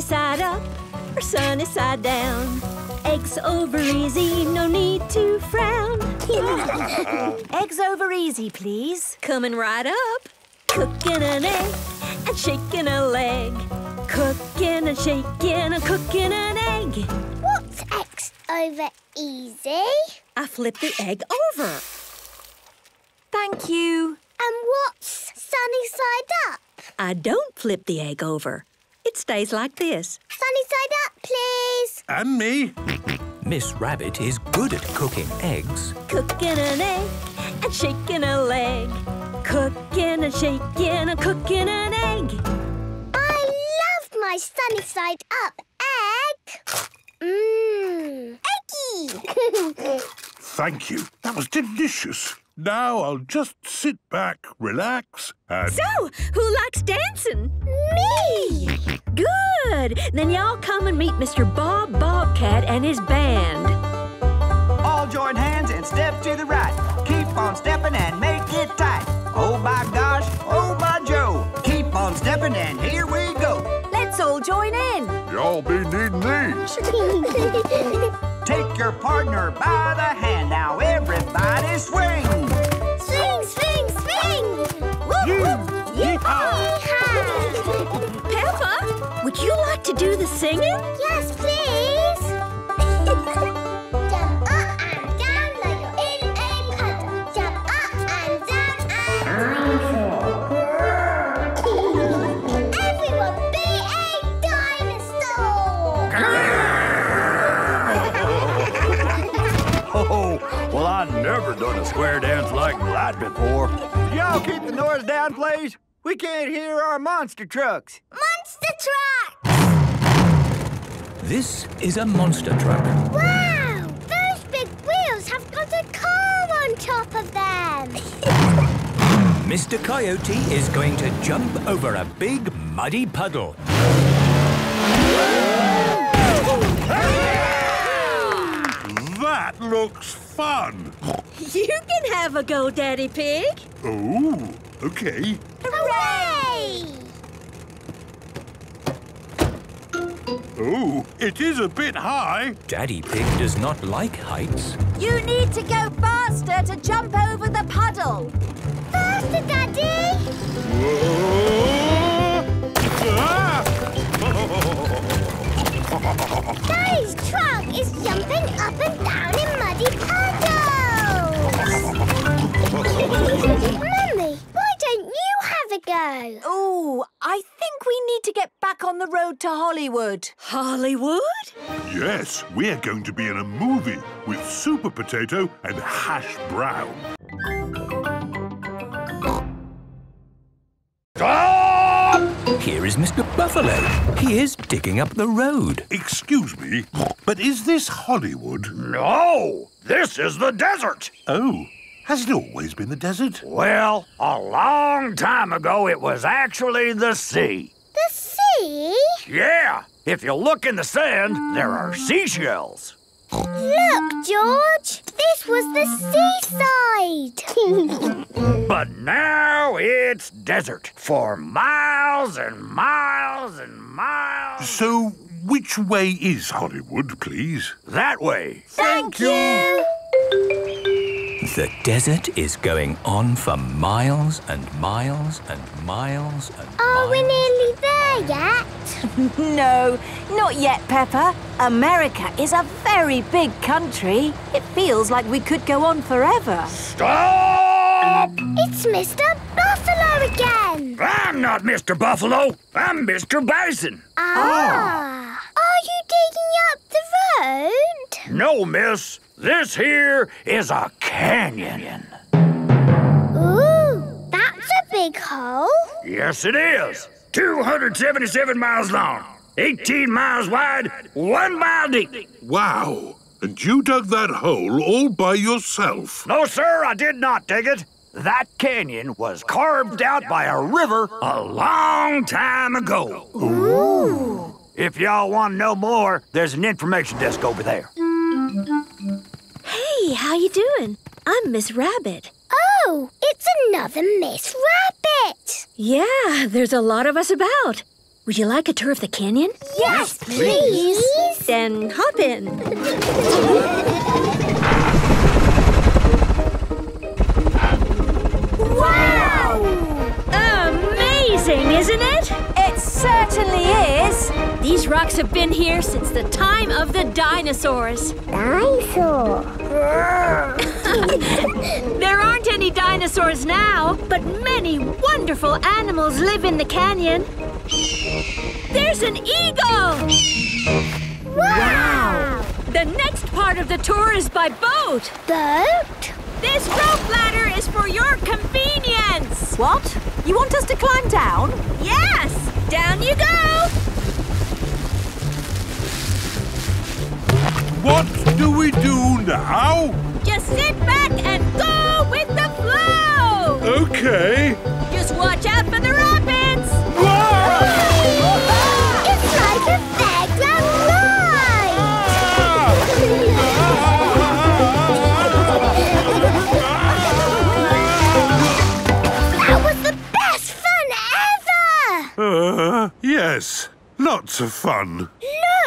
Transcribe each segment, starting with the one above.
sunny side up or sunny side down. Eggs over easy, no need to frown. Eggs over easy, please. Coming right up. Cooking an egg and shaking a leg. Cooking and shaking and cooking an egg. What's X over easy? I flipped the egg over. Thank you. And what's sunny side up? I don't flip the egg over. It stays like this. Sunny side up, please. And me. Miss Rabbit is good at cooking eggs. Cooking an egg and shaking a leg. Cooking and shaking and cooking an egg. I love my sunny side up egg. Mmm. Eggy. Thank you. That was delicious. Now I'll just sit back, relax, and... So, who likes dancing? Me! Good! Then y'all come and meet Mr. Bob Bobcat and his band. All join hands and step to the right. Keep on stepping and make it tight. Oh my gosh, oh my Joe. Keep on stepping and here we go. Let's all join in. Y'all be needing these. Take your partner by the hand. Now everybody swing. Swing, swing, swing. Whoop, whoop. Yee-haw. Peppa, would you like to do the singing? Yes, please. Jump up and down like you're in a puddle. Jump up and down and... Everyone be a dinosaur. Well, I've never done a square dance like that before. Y'all keep the noise down, please. We can't hear our monster trucks. Monster truck! This is a monster truck. Wow! Those big wheels have got a car on top of them. Mr. Coyote is going to jump over a big muddy puddle. That looks fun. You can have a go, Daddy Pig. Oh, okay. Hooray! Oh, it is a bit high. Daddy Pig does not like heights. You need to go faster to jump over the puddle. Faster, Daddy! Whoa! Ah! Daddy's truck is jumping up and down in muddy puddles. Mummy, why don't you have a go? Oh, I think we need to get back on the road to Hollywood. Hollywood? Yes, we're going to be in a movie with Super Potato and Hash Brown. Here is Mr. Buffalo. He is digging up the road. Excuse me, but is this Hollywood? No, this is the desert. Oh, has it always been the desert? Well, a long time ago it was actually the sea. The sea? Yeah, if you look in the sand, there are seashells. Look, George, this was the seaside. But now it's desert for miles and miles and miles. So which way is Hollywood, please? That way. Thank you. The desert is going on for miles and miles and miles and miles. Are we nearly there yet? No, not yet, Peppa. America is a very big country. It feels like we could go on forever. Stop! It's Mr. Buffalo again. I'm not Mr. Buffalo. I'm Mr. Bison. Ah. Oh. Are you digging up the road? No, miss. This here is a canyon. Ooh, that's a big hole. Yes, it is. 277 miles long, 18 miles wide, 1 mile deep. Wow, and you dug that hole all by yourself? No, sir, I did not dig it. That canyon was carved out by a river a long time ago. Ooh. If y'all want to know more, there's an information desk over there. Hey, how you doing? I'm Miss Rabbit. Oh, it's another Miss Rabbit. Yeah, there's a lot of us about. Would you like a tour of the canyon? Yes, please! Then hop in. Wow! Amazing, isn't it? It certainly is. These rocks have been here since the time of the dinosaurs. There aren't any dinosaurs now, but many wonderful animals live in the canyon. There's an eagle! Wow! The next part of the tour is by boat. Boat? This rope ladder is for your convenience. What? You want us to climb down? Yes! Down you go! What do we do now? Just sit back and go with the flow! Okay. Just watch out for the rapids! Whoa! It's like a fairground ride! That was the best fun ever! Yes, lots of fun.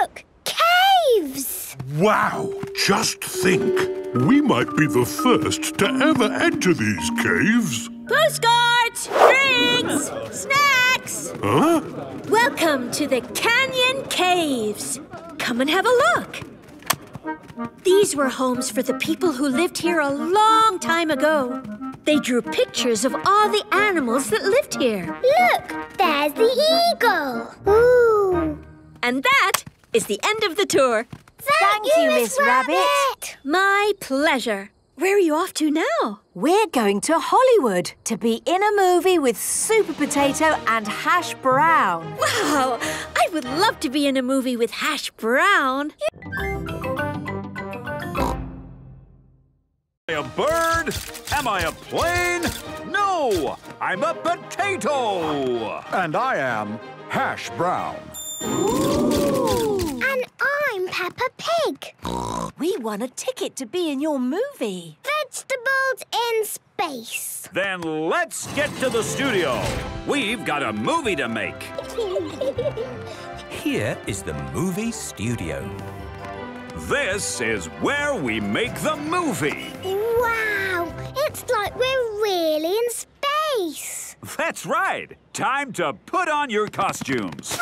Look! Caves! Wow! Just think, we might be the first to ever enter these caves. Postcards! Drinks! Snacks! Huh? Welcome to the Canyon Caves. Come and have a look. These were homes for the people who lived here a long time ago. They drew pictures of all the animals that lived here. Look, there's the eagle. Ooh. And that is the end of the tour. Thank you, Miss Rabbit. My pleasure. Where are you off to now? We're going to Hollywood to be in a movie with Super Potato and Hash Brown. Wow! I would love to be in a movie with Hash Brown. Am I a bird? Am I a plane? No! I'm a potato! And I am Hash Brown. Ooh. And I'm Peppa Pig. We won a ticket to be in your movie. Vegetables in Space. Then let's get to the studio. We've got a movie to make. Here is the movie studio. This is where we make the movie. Wow, it's like we're really in space. That's right. Time to put on your costumes.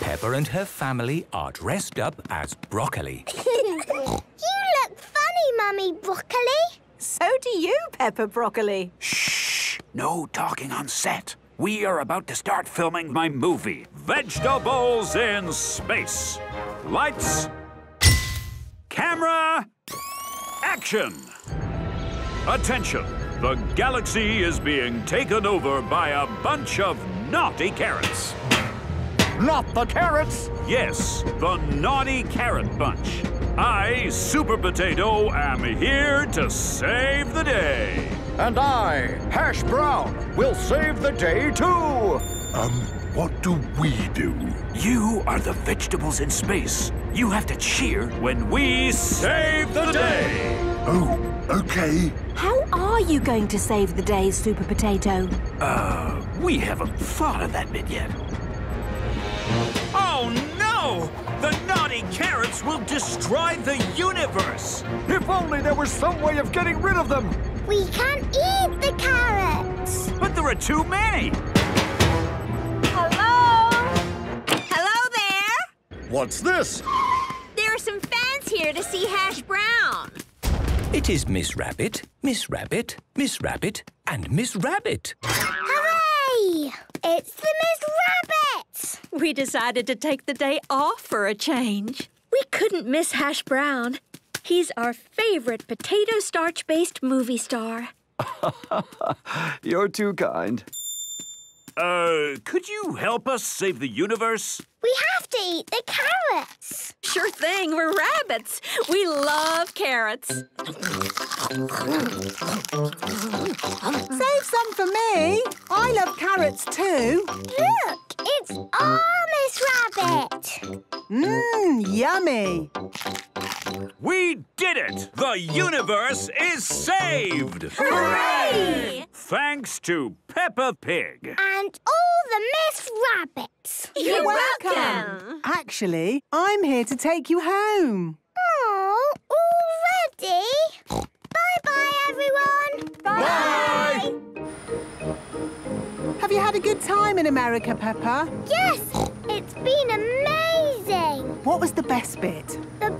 Peppa and her family are dressed up as broccoli. You look funny, Mummy Broccoli. So do you, Peppa Broccoli. Shh! No talking on set. We are about to start filming my movie, Vegetables in Space. Lights, camera, action! Attention! The galaxy is being taken over by a bunch of naughty carrots. Not the carrots? Yes, the naughty carrot bunch. I, Super Potato, am here to save the day. And I, Hash Brown, will save the day too. What do we do? You are the vegetables in space. You have to cheer when we save the day. Oh, okay. How are you going to save the day, Super Potato? We haven't thought of that bit yet. Oh, no! The naughty carrots will destroy the universe! If only there was some way of getting rid of them! We can't eat the carrots! But there are too many! Hello? Hello there! What's this? There are some fans here to see Hash Brown. It is Miss Rabbit, Miss Rabbit, Miss Rabbit, and Miss Rabbit. Hooray! It's the Miss Rabbit! We decided to take the day off for a change. We couldn't miss Hash Brown. He's our favorite potato starch-based movie star. You're too kind. Could you help us save the universe? We have to eat the carrots. Sure thing, we're rabbits. We love carrots. Save some for me. I love carrots too. Look, it's all Miss Rabbit. Mmm, yummy. We did it! The universe is saved! Hooray! Thanks to Peppa Pig. And all the the Miss Rabbit. You're welcome. Actually, I'm here to take you home. Oh, already? Bye-bye, everyone. Bye. Bye. Have you had a good time in America, Peppa? Yes, it's been amazing. What was the best bit? The